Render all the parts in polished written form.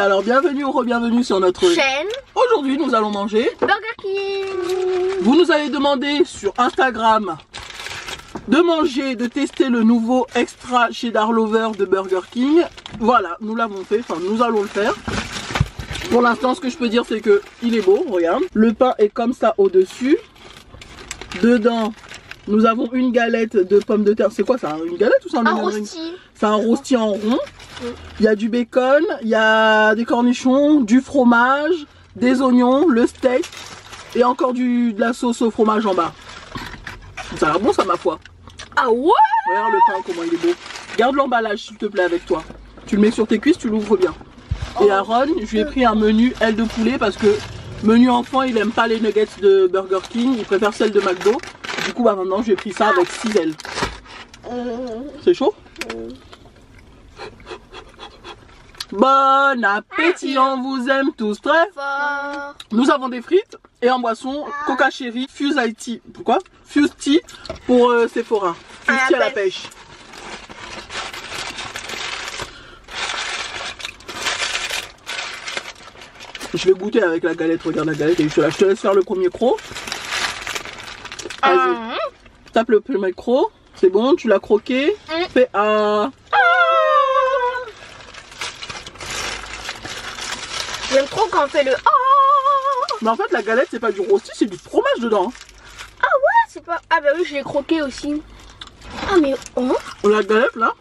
Alors bienvenue ou re-bienvenue sur notre chaîne. Aujourd'hui nous allons manger Burger King. Vous nous avez demandé sur Instagram de manger, de tester le nouveau extra cheddar lover de Burger King. Voilà, nous l'avons fait, enfin nous allons le faire. Pour l'instant ce que je peux dire c'est que il est beau, regarde. Le pain est comme ça au-dessus. Dedans nous avons une galette de pommes de terre. C'est quoi ça? Une galette ou c'est un rosti? C'est un rosti en rond. Il y a du bacon, il y a des cornichons, du fromage, des oignons, le steak et encore de la sauce au fromage en bas. Ça a l'air bon ça ma foi. Ah ouais? Regarde le pain comment il est beau. Garde l'emballage s'il te plaît avec toi. Tu le mets sur tes cuisses, tu l'ouvres bien. Et Aaron, je lui ai pris un menu aile de poulet parce que menu enfant il aime pas les nuggets de Burger King, il préfère celles de McDo. Du coup bah maintenant j'ai pris ça avec 6 ailes. C'est chaud? Bon appétit, on vous aime tous très fort. Nous avons des frites et en boisson Coca Cherry, Fuze Tea. Pourquoi Fuze Tea pour Sephora. Fuze Tea à la pêche. Je vais goûter avec la galette. Regarde la galette. Et je te laisse faire le premier croc. Vas-y. Tape le premier croc. C'est bon, tu l'as croqué. Fais un. J'aime trop quand on fait le ah. Mais en fait la galette c'est pas du rosti, c'est du fromage dedans. Ah ouais c'est pas. Ah bah oui je l'ai croqué aussi. Ah mais oh. La galette là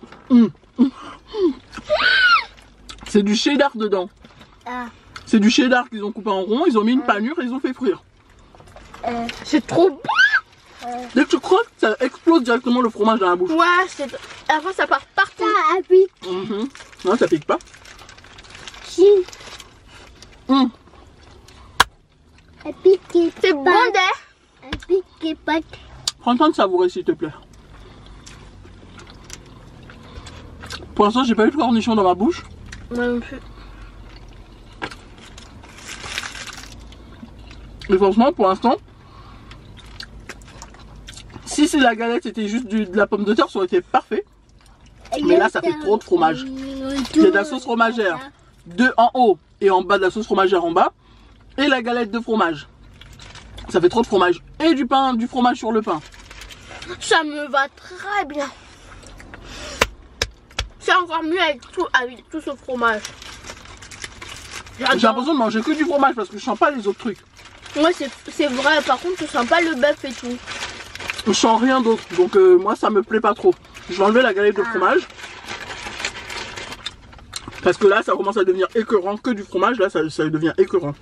c'est du cheddar dedans. Ah. C'est du cheddar qu'ils ont coupé en rond, ils ont mis une panure et ils ont fait frire. C'est trop bon. Dès que tu croques, ça explose directement le fromage dans la bouche. Ouais, avant ça part partout. Ça pique. Non ça pique pas. Si. C'est bon d'air. Prends le temps de savourer s'il te plaît. Pour l'instant j'ai pas eu de cornichon dans ma bouche. Moi non plus. Mais franchement pour l'instant, si c'est la galette c'était juste de la pomme de terre ça aurait été parfait. Mais là ça fait trop de fromage. Il y a de la sauce fromagère. Deux en haut et en bas de la sauce fromagère en bas et la galette de fromage. Ça fait trop de fromage et du pain, du fromage sur le pain. Ça me va très bien. C'est encore mieux avec tout ce fromage. J'ai l'impression de manger que du fromage parce que je sens pas les autres trucs. Moi c'est vrai, par contre je sens pas le bœuf et tout. Je sens rien d'autre donc moi ça me plaît pas trop. Je vais enlever la galette de fromage. Parce que là, ça commence à devenir écœurant. Que du fromage, là, ça devient écœurant.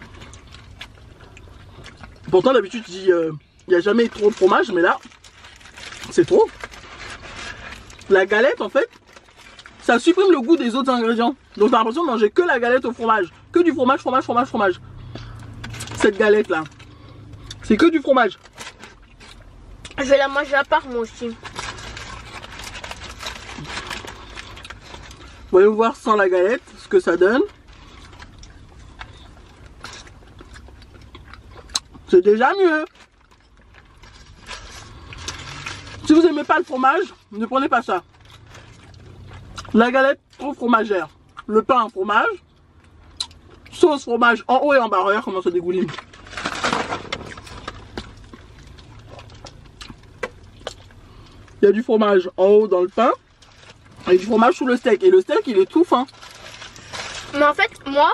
Pourtant, d'habitude, il n'y a jamais trop de fromage, mais là, c'est trop. La galette, en fait, ça supprime le goût des autres ingrédients. Donc, t'as l'impression de manger que la galette au fromage. Que du fromage, fromage, fromage, fromage. Cette galette-là, c'est que du fromage. Je vais la manger à part, moi aussi. Voyons voir sans la galette ce que ça donne. C'est déjà mieux. Si vous n'aimez pas le fromage, ne prenez pas ça. La galette trop fromagère. Le pain fromage. Sauce fromage en haut et en bas. Regarde comment ça dégouline. Il y a du fromage en haut dans le pain. Et du fromage sous le steak. Et le steak il est tout fin. Mais en fait moi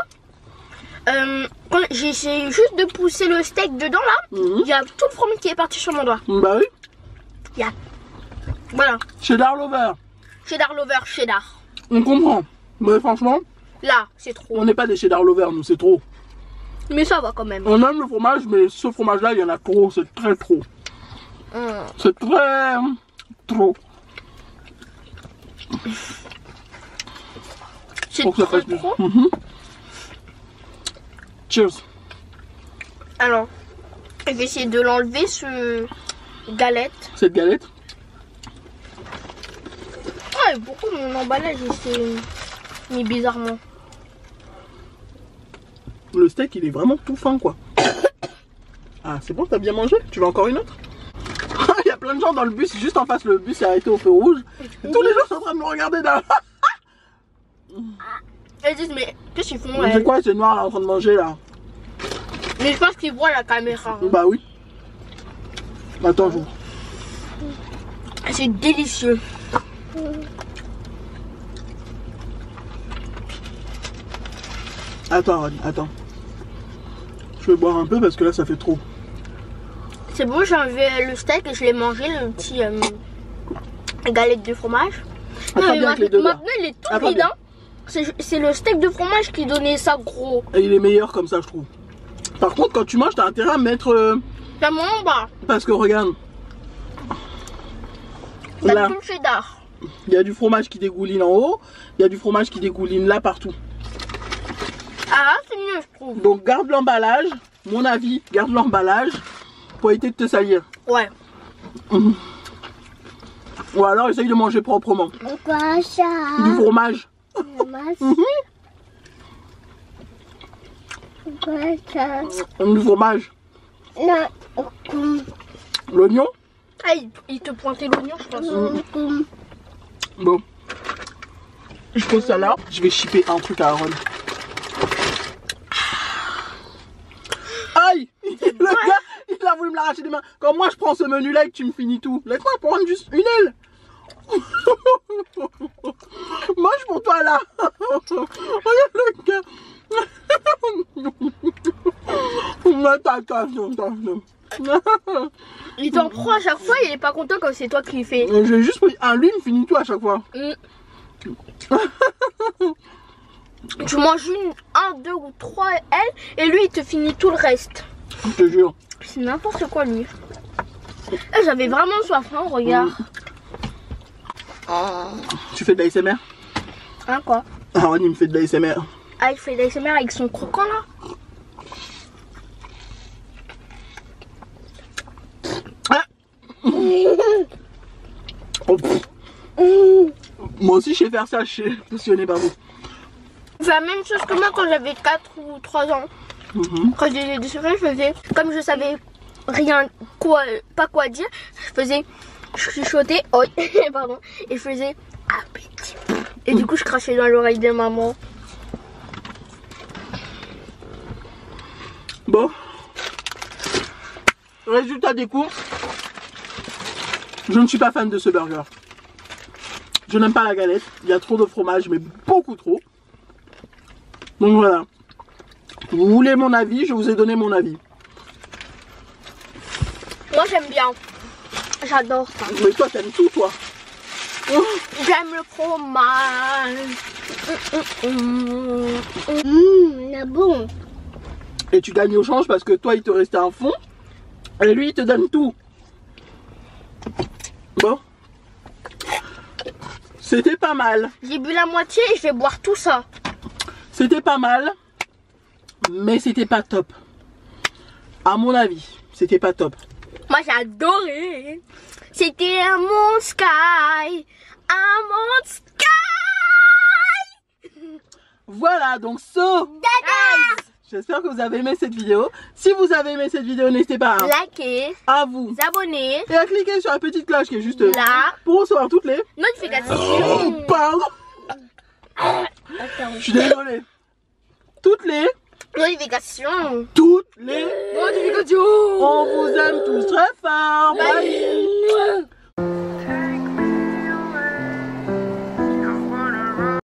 j'ai essayé juste de pousser le steak dedans là. Il y a tout le fromage qui est parti sur mon doigt. Bah oui. Voilà. Cheddar lover. Cheddar lover, cheddar. On comprend. Mais franchement là c'est trop. On n'est pas des cheddar lovers nous, c'est trop. Mais ça va quand même. On aime le fromage mais ce fromage là il y en a trop. C'est très trop. C'est très trop. C'est trop trop. Cheers. Alors, je vais essayer de l'enlever cette galette. Ouais, beaucoup mon emballage c'est mis bizarrement. Le steak il est vraiment tout fin quoi. Ah c'est bon, t'as bien mangé? Tu veux encore une autre? Il y a plein de gens dans le bus, juste en face le bus est arrêté au feu rouge. Tous les gens sont en train de me regarder d'un. Ils disent mais Qu'est-ce qu'ils font? C'est quoi ces noirs là en train de manger là? Mais je pense qu'ils voient la caméra. Hein. Bah oui. Attends, je vois. C'est délicieux. Attends, Ron, attends. Je vais boire un peu parce que là ça fait trop. C'est bon, j'ai enlevé le steak et je l'ai mangé, le petit galette de fromage. Ah, non, mais maintenant il est tout vide. Hein. C'est le steak de fromage qui donnait ça gros. Et il est meilleur comme ça, je trouve. Par contre, quand tu manges, t'as intérêt à mettre. T'as moins en bas. Parce que regarde. T'as tout le cheddar. Il y a du fromage qui dégouline en haut. Il y a du fromage qui dégouline là partout. Ah, c'est mieux, je trouve. Donc garde l'emballage. Mon avis, garde l'emballage pour éviter de te salir. Ouais. Ou alors essaye de manger proprement. C'est quoi ça? Du fromage. Du fromage. Non. L'oignon. Ah, il te pointait l'oignon, je pense. Bon. Je pose ça là. Je vais chipper un truc à Aaron. Aïe! Le gars, il a voulu me l'arracher des mains. Quand moi je prends ce menu là et que tu me finis tout, laisse-moi prendre juste une aile. Mange pour toi là. Regarde le gars. Il t'en prend à chaque fois, il est pas content quand c'est toi qui le fais. J'ai juste pris un lune, finis tout à chaque fois. Tu manges une, un, deux ou trois ailes et lui il te finit tout le reste. Je te jure. C'est n'importe quoi lui. J'avais vraiment soif, hein, regarde. Tu fais de l'ASMR? Hein, quoi? Ah ouais, il me fait de l'ASMR. Ah, il fait de l'ASMR avec son croquant là. Oh, moi aussi je sais faire ça, je suis passionné par vous. C'est la même chose que moi quand j'avais 4 ou 3 ans. Quand j'ai des soirées, je faisais, comme je savais rien, pas quoi dire, je faisais, je chuchotais, oh, pardon, et je faisais appétit. Et du coup, je crachais dans l'oreille de maman. Bon, résultat des courses. Je ne suis pas fan de ce burger. Je n'aime pas la galette. Il y a trop de fromage, mais beaucoup trop. Donc voilà. Vous voulez mon avis, je vous ai donné mon avis. Moi j'aime bien. J'adore ça. Mais toi t'aimes tout, toi. J'aime le fromage. Bon. Et tu gagnes au change parce que toi il te restait un fond. Et lui il te donne tout. Bon. C'était pas mal. J'ai bu la moitié et je vais boire tout ça. C'était pas mal, mais c'était pas top. À mon avis, c'était pas top. Moi j'ai adoré. C'était un mon sky. Un mon sky. Voilà, donc guys, j'espère que vous avez aimé cette vidéo. Si vous avez aimé cette vidéo, n'hésitez pas à liker, à vous abonner et à cliquer sur la petite cloche qui est juste là pour recevoir toutes les notifications. Oh, pardon. Je suis désolée. Toutes les notifications. Toutes les notifications. On vous aime tous très fort. Bye.